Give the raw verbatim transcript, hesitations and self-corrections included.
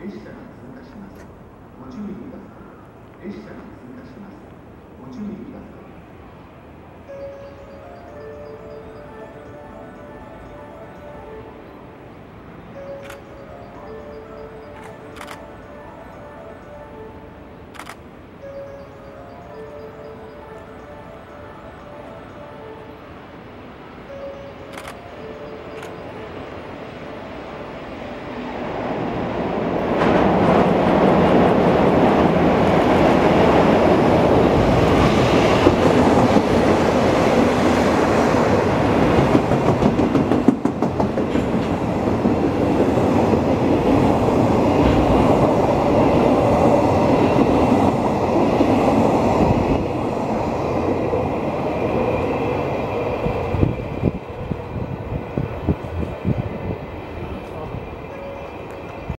列車が通過します。ご注意ください。列車が通過します。ご注意ください。